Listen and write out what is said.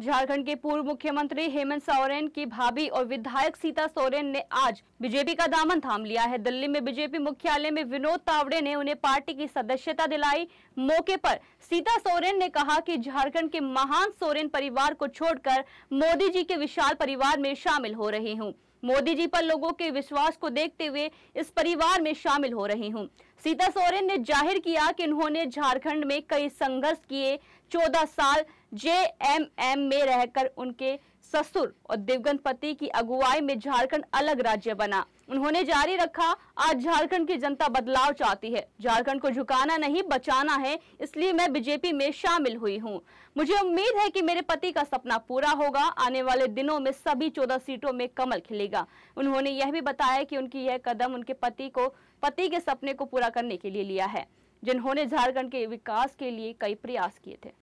झारखंड के पूर्व मुख्यमंत्री हेमंत सोरेन की भाभी और विधायक सीता सोरेन ने आज बीजेपी का दामन थाम लिया है। दिल्ली में बीजेपी मुख्यालय में विनोद तावड़े ने उन्हें पार्टी की सदस्यता दिलाई। मौके पर सीता सोरेन ने कहा कि झारखंड के महान सोरेन परिवार को छोड़कर मोदी जी के विशाल परिवार में शामिल हो रही हूँ। मोदी जी पर लोगों के विश्वास को देखते हुए इस परिवार में शामिल हो रही हूं। सीता सोरेन ने जाहिर किया कि इन्होंने झारखंड में कई संघर्ष किए। 14 साल जेएमएम में रहकर उनके ससुर और दिवंगत पति की अगुवाई में झारखंड अलग राज्य बना, उन्होंने जारी रखा। आज झारखंड की जनता बदलाव चाहती है, झारखंड को झुकाना नहीं बचाना है, इसलिए मैं बीजेपी में शामिल हुई हूं। मुझे उम्मीद है कि मेरे पति का सपना पूरा होगा। आने वाले दिनों में सभी 14 सीटों में कमल खिलेगा। उन्होंने यह भी बताया कि उनकी यह कदम उनके पति के सपने को पूरा करने के लिए लिया है, जिन्होंने झारखंड के विकास के लिए कई प्रयास किए थे।